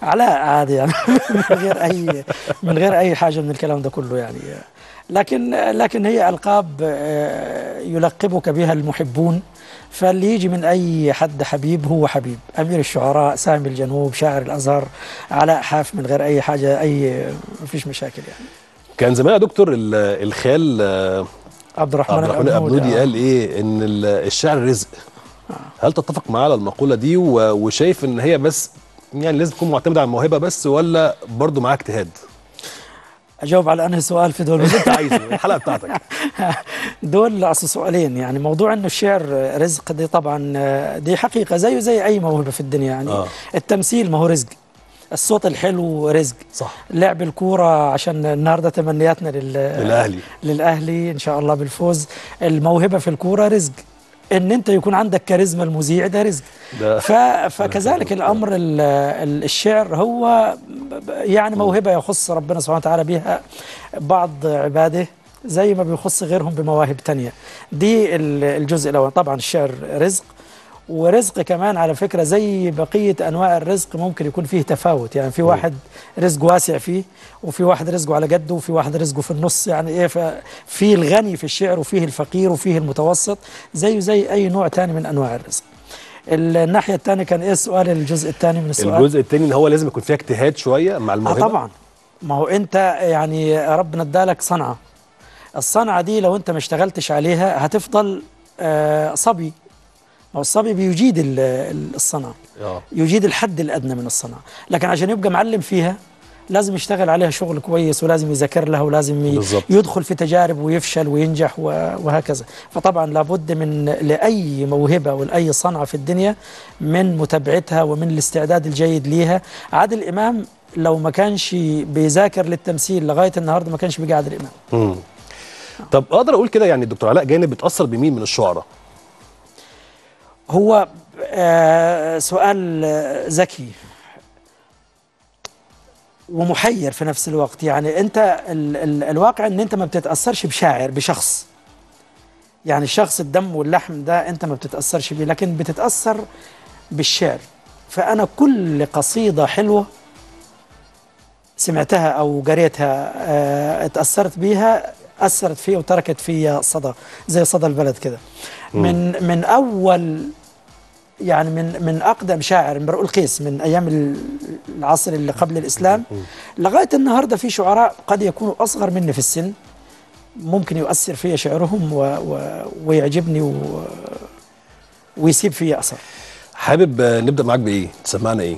علاء عادي يعني من غير اي من غير اي حاجه من الكلام ده كله يعني، لكن لكن هي القاب يلقبك بها المحبون، فاللي يجي من أي حد حبيب هو حبيب. أمير الشعراء، سامي الجنوب، شاعر الأزهر، علاء حاف من غير أي حاجة، أي مفيش مشاكل يعني. كان زمان يا دكتور الخال عبد الرحمن ابنودي قال إيه؟ إن الشعر رزق. هل تتفق معاه على المقولة دي وشايف إن هي بس يعني لازم تكون معتمدة على الموهبة بس، ولا برضه معاها اجتهاد؟ اجاوب على انهي سؤال في دول؟ اللي انت عايزه، الحلقه بتاعتك. دول اصل سؤالين، يعني موضوع انه الشعر رزق دي طبعا دي حقيقه زيه زي اي موهبه في الدنيا، يعني آه. التمثيل ما هو رزق، الصوت الحلو رزق، صح. لعب الكوره عشان النهارده تمنياتنا لل... للاهلي للاهلي ان شاء الله بالفوز، الموهبه في الكوره رزق، ان انت يكون عندك كاريزما المذيع ده رزق، ف... فكذلك الامر الشعر هو يعني موهبه يخص ربنا سبحانه وتعالى بها بعض عباده زي ما بيخص غيرهم بمواهب تانية. دي الجزء الاول، طبعا الشعر رزق، ورزق كمان على فكره زي بقيه انواع الرزق ممكن يكون فيه تفاوت، يعني في واحد رزقه واسع فيه، وفي واحد رزقه على قده، وفي واحد رزقه في النص، يعني ايه، ففي الغني في الشعر وفيه الفقير وفيه المتوسط، زيه زي اي نوع ثاني من انواع الرزق. الناحيه الثانيه كان ايه السؤال؟ الجزء الثاني من السؤال، الجزء الثاني ان هو لازم يكون فيها اجتهاد شويه مع الموهبه. اه طبعا، ما هو انت يعني ربنا ادالك صنعه، الصنعه دي لو انت ما اشتغلتش عليها هتفضل آه صبي، والصبي بيجيد الصنعة، يجيد الحد الأدنى من الصنعة، لكن عشان يبقى معلم فيها لازم يشتغل عليها شغل كويس، ولازم يذاكر لها، ولازم يدخل في تجارب ويفشل وينجح وهكذا. فطبعا لابد من لأي موهبة ولأي صنعة في الدنيا من متابعتها ومن الاستعداد الجيد ليها. عادل إمام لو ما كانش بيذاكر للتمثيل لغاية النهاردة ما كانش بيجي عادل إمام. مم. طب أقدر أقول كده يعني الدكتور علاء جانب بيتأثر بمين من الشعراء؟ هو آه سؤال ذكي ومحير في نفس الوقت، يعني انت ال ال الواقع ان انت ما بتتاثرش بشاعر، بشخص، يعني الشخص الدم واللحم ده انت ما بتتاثرش بيه، لكن بتتاثر بالشعر. فانا كل قصيده حلوه سمعتها او قريتها آه اتاثرت بيها، أثرت فيه وتركت فيه صدى، زي صدى البلد كده. من من أول يعني من من أقدم شاعر امرؤ القيس من أيام العصر اللي قبل الإسلام لغاية النهاردة في شعراء قد يكونوا أصغر مني في السن ممكن يؤثر فيا شعرهم و و ويعجبني و ويسيب فيا أثر. حابب نبدأ معاك بإيه؟ تسمعنا إيه؟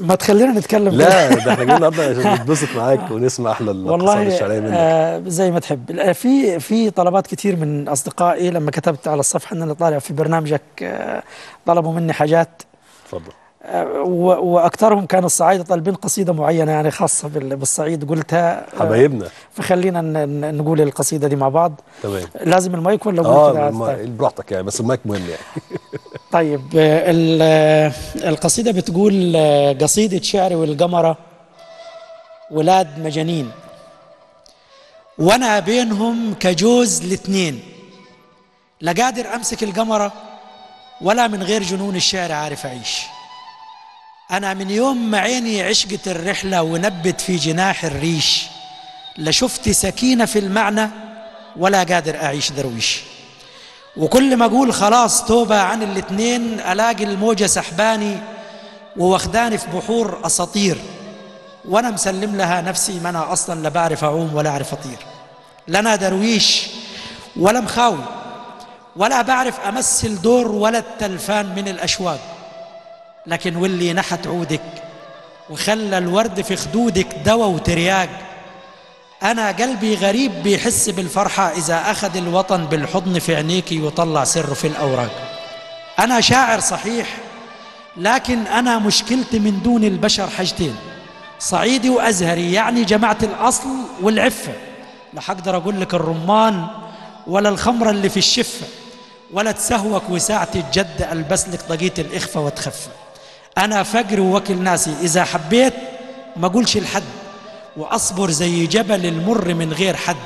ما تخلينا نتكلم. لا ده احنا جايين النهارده عشان نتبسط معاك ونسمع احلى القصائد الشعريه منك. آه زي ما تحب. في في طلبات كتير من اصدقائي لما كتبت على الصفحه ان انا طالع في برنامجك آه طلبوا مني حاجات. اتفضل. آه واكثرهم كانوا الصعايده طالبين قصيده معينه يعني خاصه بالصعيد قلتها. آه حبايبنا. فخلينا نقول القصيده دي مع بعض. تمام. لازم المايك ولا اقول كده؟ اه براحتك يعني، بس المايك مهم يعني. طيب القصيدة بتقول: قصيدة شعري والقمرة ولاد مجانين، وانا بينهم كجوز الاثنين، لا قادر امسك القمرة ولا من غير جنون الشعر عارف اعيش. انا من يوم ما عيني عشقت الرحلة ونبت في جناح الريش، لا شفت سكينة في المعنى ولا قادر اعيش درويش. وكل ما اقول خلاص توبه عن الاتنين الاقي الموجه سحباني وواخداني في بحور اساطير، وانا مسلم لها نفسي ما انا اصلا لا بعرف اعوم ولا اعرف اطير، لا انا درويش ولا مخاوي ولا بعرف امثل دور ولا التلفان من الاشواق، لكن واللي نحت عودك وخلى الورد في خدودك دوا وترياق، أنا قلبي غريب بيحس بالفرحة إذا أخذ الوطن بالحضن في عينيكي وطلع سره في الأوراق. أنا شاعر صحيح، لكن أنا مشكلتي من دون البشر حاجتين، صعيدي وأزهري، يعني جمعت الأصل والعفة، لا حقدر أقول لك الرمان ولا الخمرة اللي في الشفة، ولا تسهوك وساعة الجد ألبس لك ضقية الإخفة وتخفة. أنا فقر ووكل ناسي، إذا حبيت ما أقولش لحد، وأصبر زي جبل المر من غير حد،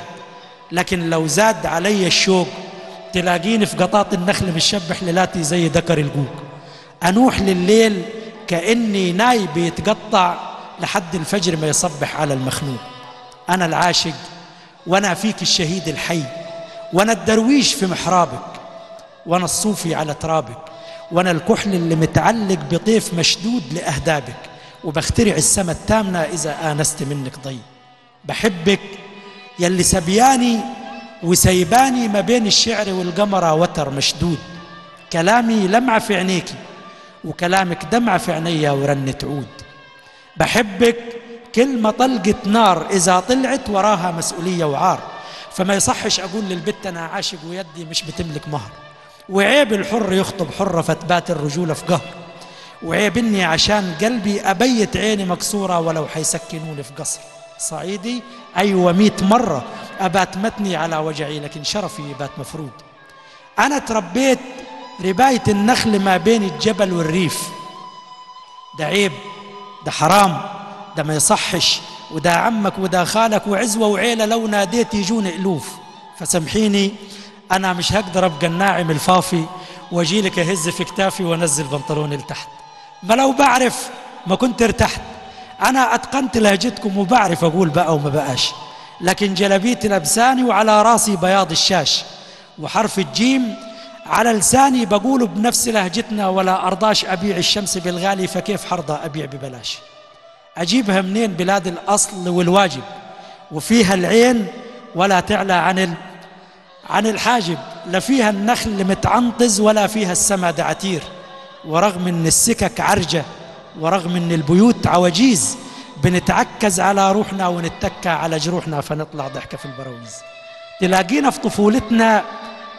لكن لو زاد علي الشوق تلاقيني في قطاط النخل مشبح حللاتي زي ذكر الجوق، أنوح لليل كأني ناي بيتقطع لحد الفجر ما يصبح على المخلوق. أنا العاشق وأنا فيك الشهيد الحي، وأنا الدرويش في محرابك، وأنا الصوفي على ترابك، وأنا الكحل اللي متعلق بطيف مشدود لأهدابك، وبخترع السما التامنة إذا آنست منك ضي. بحبك يلي سبياني وسيباني ما بين الشعر والقمرة وتر مشدود، كلامي لمعة في عينيكي وكلامك دمعة في عينيا ورنة عود. بحبك كلمة طلقة نار إذا طلعت وراها مسؤولية وعار، فما يصحش أقول للبت أنا عاشق ويدي مش بتملك مهر. وعيب الحر يخطب حرة فتبات الرجولة في قهر، وعيب إني عشان قلبي أبيت عيني مكسورة ولو حيسكنوني في قصر. صعيدي أيوة مئة مرة أبات متني على وجعي لكن شرفي بات مفروض. أنا تربيت رباية النخل ما بين الجبل والريف، ده عيب، ده حرام، ده ما يصحش، وده عمك وده خالك وعزوة وعيلة لو ناديت يجوني ألوف. فسمحيني أنا مش هقدر أبقى الناعم الفافي وأجيلك أهز في كتافي وأنزل بنطلوني لتحت، ما لو بعرف ما كنت ارتحت. أنا أتقنت لهجتكم وبعرف أقول بقى وما بقاش، لكن جلبيتي لبساني وعلى راسي بياض الشاش، وحرف الجيم على لساني بقوله بنفس لهجتنا، ولا أرضاش أبيع الشمس بالغالي فكيف حرضى أبيع ببلاش. أجيبها منين بلاد الأصل والواجب وفيها العين ولا تعلى عن عن الحاجب، لا فيها النخل متعنطز ولا فيها السما دعتير، ورغم إن السكك عرجة ورغم إن البيوت عواجيز بنتعكز على روحنا ونتكى على جروحنا فنطلع ضحكة في البراويز. تلاقينا في طفولتنا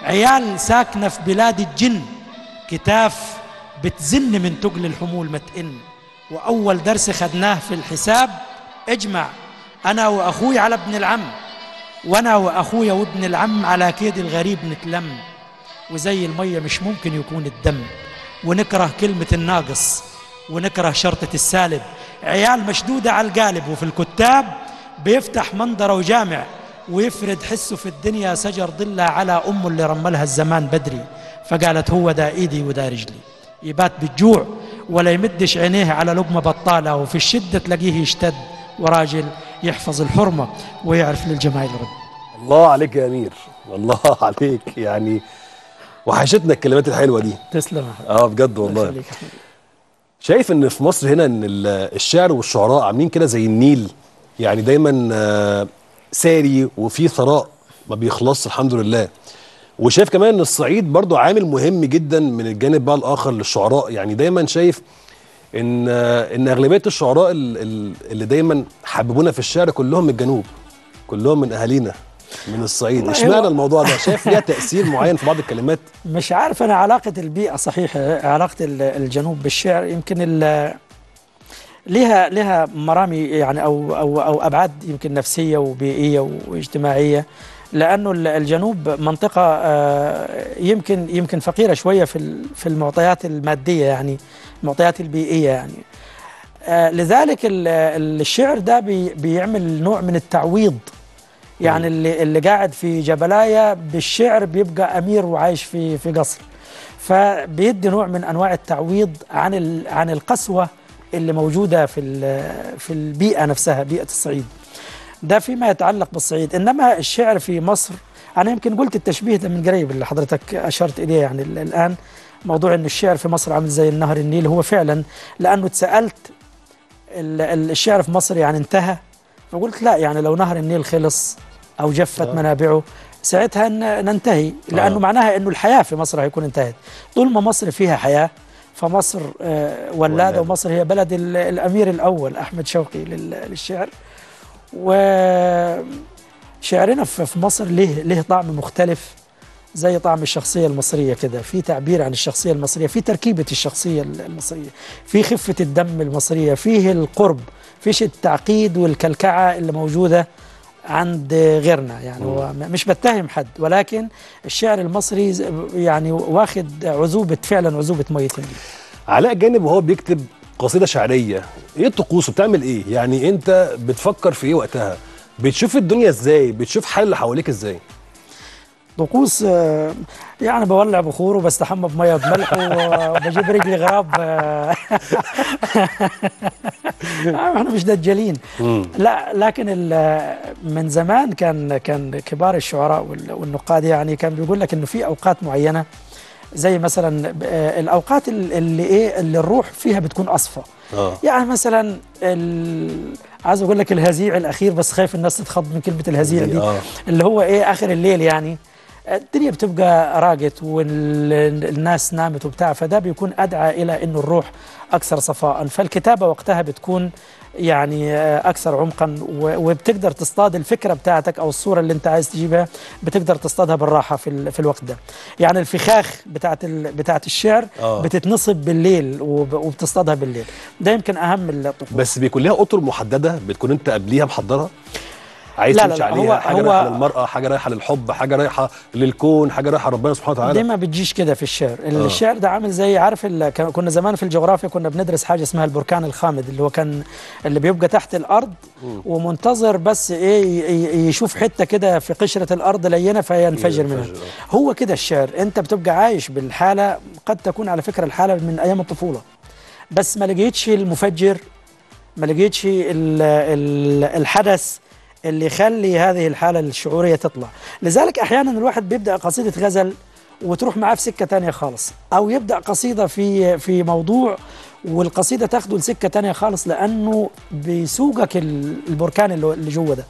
عيال ساكنة في بلاد الجن، كتاف بتزن من تقل الحمول متئن. وأول درس خدناه في الحساب اجمع أنا وأخوي على ابن العم، وأنا وأخويا وابن العم على كيد الغريب نتلم، وزي المية مش ممكن يكون الدم، ونكره كلمة الناقص ونكره شرطة السالب. عيال مشدودة على القالب وفي الكتاب بيفتح منظره وجامع، ويفرد حسه في الدنيا سجر ضلة على أمه اللي رملها الزمان بدري فقالت هو دا إيدي ودا رجلي. يبات بالجوع ولا يمدش عينيه على لقمة بطالة، وفي الشدة تلاقيه يشتد وراجل يحفظ الحرمة ويعرف للجماهير رب. الله عليك يا أمير، الله عليك، يعني وحشتنا الكلمات الحلوة دي. تسلم يا حبيبي. اه بجد والله. شايف ان في مصر هنا ان الشعر والشعراء عاملين كده زي النيل، يعني دايما ساري وفي ثراء ما بيخلصش الحمد لله. وشايف كمان ان الصعيد برضو عامل مهم جدا من الجانب بقى الاخر للشعراء، يعني دايما شايف ان ان اغلبيه الشعراء اللي دايما حببونا في الشعر كلهم من الجنوب، كلهم من اهالينا من الصعيد. اشمعنى الموضوع ده؟ شايف ليها تاثير معين في بعض الكلمات؟ مش عارف انا. علاقه البيئه صحيحه، علاقه الجنوب بالشعر يمكن لها لها مرامي يعني او او او ابعاد يمكن نفسيه وبيئيه واجتماعيه، لانه الجنوب منطقه يمكن يمكن فقيره شويه في في المعطيات الماديه، يعني المعطيات البيئيه يعني. لذلك الشعر ده بيعمل نوع من التعويض، يعني اللي اللي قاعد في جبلايه بالشعر بيبقى امير وعايش في في قصر، فبيدي نوع من انواع التعويض عن عن القسوه اللي موجوده في في البيئه نفسها، بيئه الصعيد. ده فيما يتعلق بالصعيد. انما الشعر في مصر، انا يمكن قلت التشبيه ده من قريب اللي حضرتك اشرت اليه، يعني الان موضوع ان الشعر في مصر عامل زي النهر النيل. هو فعلا، لانه اتسالت الشعر في مصر يعني انتهى، فقلت لا، يعني لو نهر النيل خلص او جفت منابعه ساعتها ننتهي، لانه معناها انه الحياه في مصر هيكون انتهت. طول ما مصر فيها حياه فمصر ولاده، ومصر هي بلد الامير الاول احمد شوقي للشعر. وشعرنا في مصر له له طعم مختلف، زي طعم الشخصيه المصريه كده، في تعبير عن الشخصيه المصريه، في تركيبه الشخصيه المصريه، في خفه الدم المصريه، فيه القرب، فيش التعقيد والكلكعه اللي موجوده عند غيرنا. يعني هو مش بتهم حد، ولكن الشعر المصري يعني واخد عذوبه، فعلا عذوبه ميه النيل. علاء جانب وهو بيكتب قصيده شعريه، ايه طقوسه؟ بتعمل ايه؟ يعني انت بتفكر في ايه وقتها؟ بتشوف الدنيا ازاي؟ بتشوف حال اللي حواليك ازاي؟ طقوس يعني بولع بخور وبستحمى بميه بملح وبجيب رجلي غراب. احنا مش دجالين، لا، لكن من زمان كان كان كبار الشعراء والنقاد يعني كان بيقول لك انه في اوقات معينه، زي مثلا الاوقات اللي ايه اللي الروح فيها بتكون اصفى. آه. يعني مثلا عايز اقول لك الهزيع الاخير، بس خايف الناس تتخض من كلمه الهزيع دي. آه. اللي هو ايه اخر الليل، يعني الدنيا بتبقى راقت والناس نامت وبتاع، فده بيكون أدعى إلى أنه الروح أكثر صفاء، فالكتابة وقتها بتكون يعني أكثر عمقا، وبتقدر تصطاد الفكرة بتاعتك أو الصورة اللي أنت عايز تجيبها، بتقدر تصطادها بالراحة في, في الوقت ده. يعني الفخاخ بتاعت, ال... بتاعت الشعر آه. بتتنصب بالليل وب... وبتصطادها بالليل، ده يمكن أهم الطقوس. بس بيكون لها أطر محددة بتكون أنت قبليها محضرها؟ عايز تمشي عليها؟ هو حاجه هو رايحه للمراه، حاجه رايحه للحب، حاجه رايحه للكون، حاجه رايحه ربنا سبحانه وتعالى. دي ما بتجيش كده في الشعر. آه. الشعر ده عامل زي عارف كنا زمان في الجغرافيا كنا بندرس حاجه اسمها البركان الخامد، اللي هو كان اللي بيبقى تحت الارض م. ومنتظر بس ايه يشوف حته كده في قشره الارض لينه فينفجر منها. هو كده الشعر، انت بتبقى عايش بالحاله، قد تكون على فكره الحاله من ايام الطفوله، بس ما لقيتش المفجر، ما لقيتش الحدث اللي يخلي هذه الحالة الشعورية تطلع. لذلك أحيانا الواحد بيبدأ قصيدة غزل وتروح معاه في سكة تانية خالص، أو يبدأ قصيدة في في موضوع والقصيدة تاخده لسكة تانية خالص، لأنه بيسوقك البركان اللي جوه ده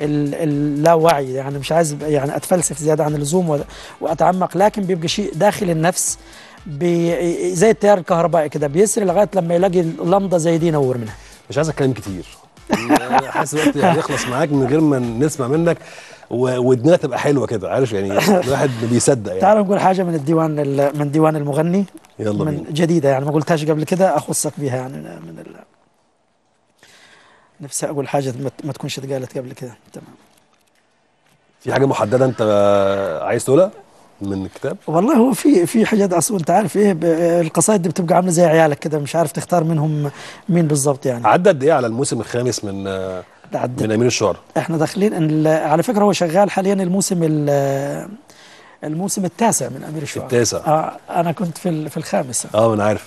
اللاوعي. يعني مش عايز يعني أتفلسف زيادة عن اللزوم وأتعمق، لكن بيبقى شيء داخل النفس بي زي التيار الكهربائي كده، بيسري لغاية لما يلاقي لمضة زي دي ينور منها. مش عايز أتكلم كتير، حاسس الوقت هيخلص معاك من غير ما نسمع منك، ودنيا تبقى حلوه كده، عارف يعني الواحد بيصدق يعني. تعالوا نقول حاجه من الديوان من ديوان المغني، يلا بينا، جديده يعني ما قلتهاش قبل كده، اخصك بيها يعني من ال... نفسي اقول حاجه ما تكونش اتقالت قبل كده. تمام، في حاجه محدده انت عايز تقولها من الكتاب؟ والله هو في في حاجات اصلا انت عارف ايه، القصائد دي بتبقى عامله زي عيالك كده، مش عارف تختار منهم مين بالظبط يعني. عدى قد ايه على الموسم الخامس من من امير الشعراء؟ احنا داخلين على فكره، هو شغال حاليا الموسم الموسم التاسع من امير الشعراء. التاسع؟ اه انا كنت في في الخامس. اه انا عارف.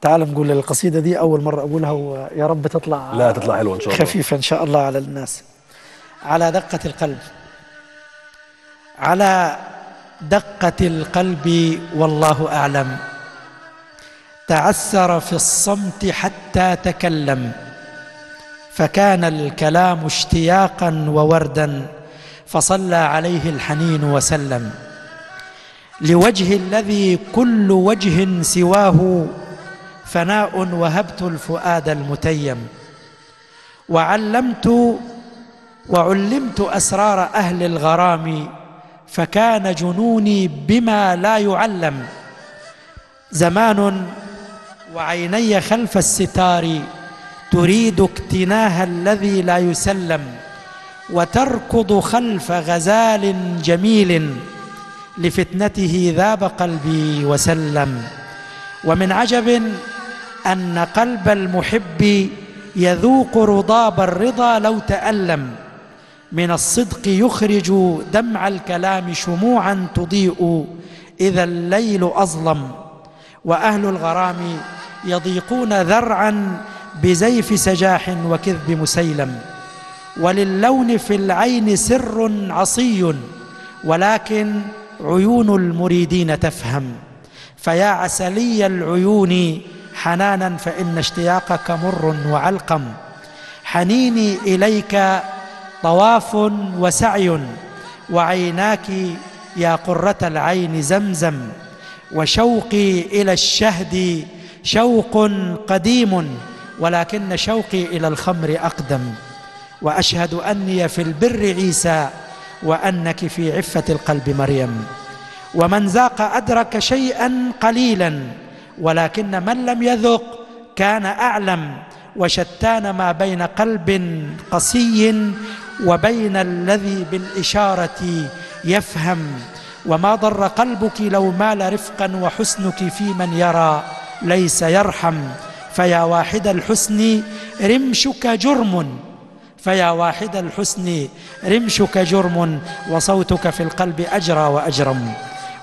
تعال نقول القصيده دي اول مره اقولها، ويا رب تطلع لا تطلع حلوه ان شاء الله، خفيفه ان شاء الله على الناس. على دقه القلب. على دقة القلب والله أعلم، تعسر في الصمت حتى تكلم، فكان الكلام اشتياقا ووردا، فصلى عليه الحنين وسلم، لوجه الذي كل وجه سواه فناء، وهبت الفؤاد المتيم، وعلمت وعلمت أسرار أهل الغرام، فكان جنوني بما لا يعلم، زمان وعيني خلف الستار تريد اكتناها الذي لا يسلم، وتركض خلف غزال جميل لفتنته ذاب قلبي وسلم، ومن عجب أن قلب المحب يذوق رضاب الرضا لو تألم، من الصدق يخرج دمع الكلام شموعا تضيء إذا الليل أظلم، وأهل الغرام يضيقون ذرعا بزيف سجاح وكذب مسيلم، وللون في العين سر عصي، ولكن عيون المريدين تفهم، فيا عسلي العيون حنانا فإن اشتياقك مر وعلقم، حنيني إليك طواف وسعي، وعيناك يا قرة العين زمزم، وشوقي إلى الشهد شوق قديم، ولكن شوقي إلى الخمر أقدم، وأشهد أني في البر عيسى، وأنك في عفة القلب مريم، ومن ذاق أدرك شيئا قليلا، ولكن من لم يذق كان أعلم، وشتان ما بين قلب قسي وبين الذي بالإشارة يفهم، وما ضر قلبك لو مال رفقا، وحسنك في من يرى ليس يرحم، فيا واحد الحسن رمشك جرم، فيا واحد الحسن رمشك جرم، وصوتك في القلب أجرى وأجرم،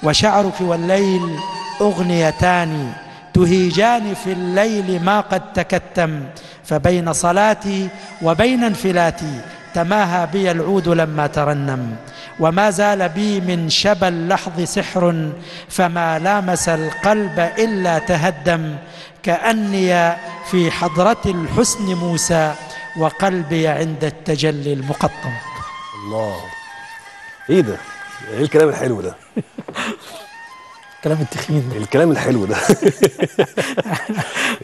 وشعرك والليل أغنيتان تهيجان في الليل ما قد تكتم، فبين صلاتي وبين انفلاتي تماهى بي العود لما ترنم، وما زال بي من شبى اللحظ سحر، فما لامس القلب إلا تهدم، كأني في حضرة الحسن موسى، وقلبي عند التجلي المقطم. الله، إيه ده؟ ايه الكلام الحلو ده؟ الكلام التخين ده، الكلام الحلو ده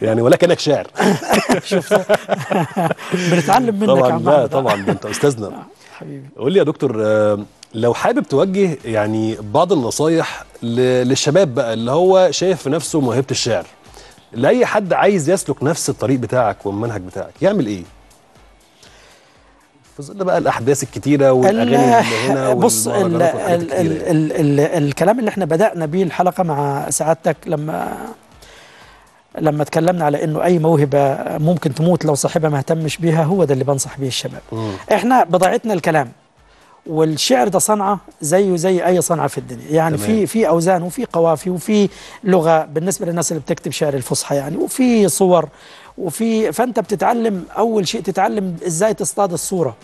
يعني ولكنك شاعر. شفت بنتعلم منك يا عم. طبعا طبعا ده انت استاذنا حبيبي. قول لي يا دكتور، لو حابب توجه يعني بعض النصايح للشباب بقى اللي هو شايف في نفسه موهبه الشعر، لاي حد عايز يسلك نفس الطريق بتاعك والمنهج بتاعك يعمل ايه؟ في ظل بقى الاحداث الكتيره والاغاني اللي هنا. بص، ال ال ال ال الكلام اللي احنا بدانا بيه الحلقه مع سعادتك لما لما اتكلمنا على انه اي موهبه ممكن تموت لو صاحبها ما اهتمش بيها، هو ده اللي بنصح بيه الشباب. مم. احنا بضاعتنا الكلام، والشعر ده صنعه زيه زي اي صنعه في الدنيا، يعني في في اوزان وفي قوافي وفي لغه بالنسبه للناس اللي بتكتب شعر الفصحى يعني، وفي صور وفي، فانت بتتعلم اول شيء تتعلم ازاي تصطاد الصوره،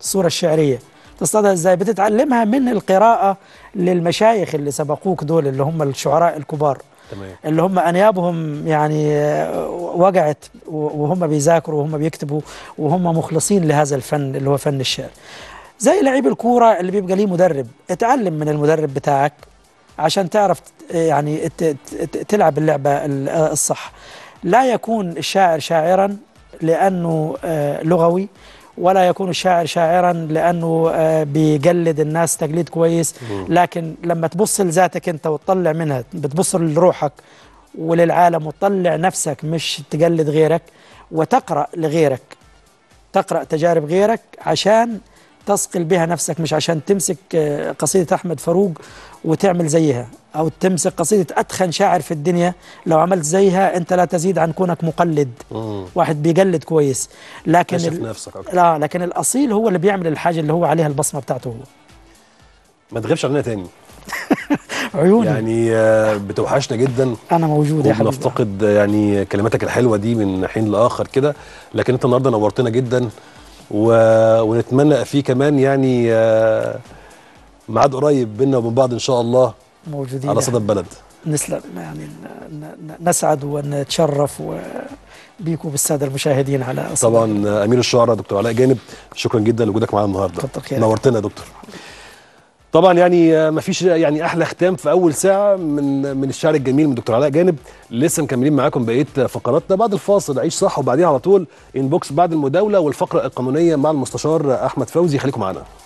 الصوره الشعريه تصطادها ازاي، بتتعلمها من القراءه للمشايخ اللي سبقوك دول اللي هم الشعراء الكبار. تمام. اللي هم انيابهم يعني وجعت وهم بيذاكروا وهم بيكتبوا وهم مخلصين لهذا الفن اللي هو فن الشعر. زي لعيب الكوره اللي بيبقى ليه مدرب، اتعلم من المدرب بتاعك عشان تعرف يعني تلعب اللعبه الصح. لا يكون الشاعر شاعرا لانه لغوي، ولا يكون الشاعر شاعرا لانه بيجلد الناس تجليد كويس، لكن لما تبص لذاتك انت وتطلع منها، بتبص لروحك وللعالم وتطلع نفسك، مش تجلد غيرك، وتقرا لغيرك، تقرا تجارب غيرك عشان تثقل بها نفسك، مش عشان تمسك قصيدة أحمد فاروق وتعمل زيها، أو تمسك قصيدة أتخن شاعر في الدنيا لو عملت زيها أنت لا تزيد عن كونك مقلد. مم. واحد بيقلد كويس، لكن ال... نفسك أكتر. لا، لكن الأصيل هو اللي بيعمل الحاجة اللي هو عليها البصمة بتاعته هو. ما تغيبش علينا تاني. عيوني يعني بتوحشنا جدا. أنا موجود يا حبيبي، وبنفتقد يعني كلماتك الحلوة دي من حين لآخر كده، لكن أنت النهاردة نورتنا جدا، و... ونتمنى فيه كمان يعني ميعاد قريب بينا وبين بعض ان شاء الله، موجودين على صدى البلد. نسلم يعني، نسعد ونتشرف بيكم بالساده المشاهدين على صدى. طبعا امير الشعراء دكتور علاء جانب، شكرا جدا لوجودك معانا النهارده، نورتنا يا دكتور. طبعا يعني ما فيش يعني احلى ختام في اول ساعه من من الشعر الجميل من دكتور علاء جانب. لسه مكملين معاكم بقيه فقراتنا بعد الفاصل، عيش صح، وبعديها على طول انبوكس بعد المداوله والفقره القانونيه مع المستشار احمد فوزي. خليكم معانا.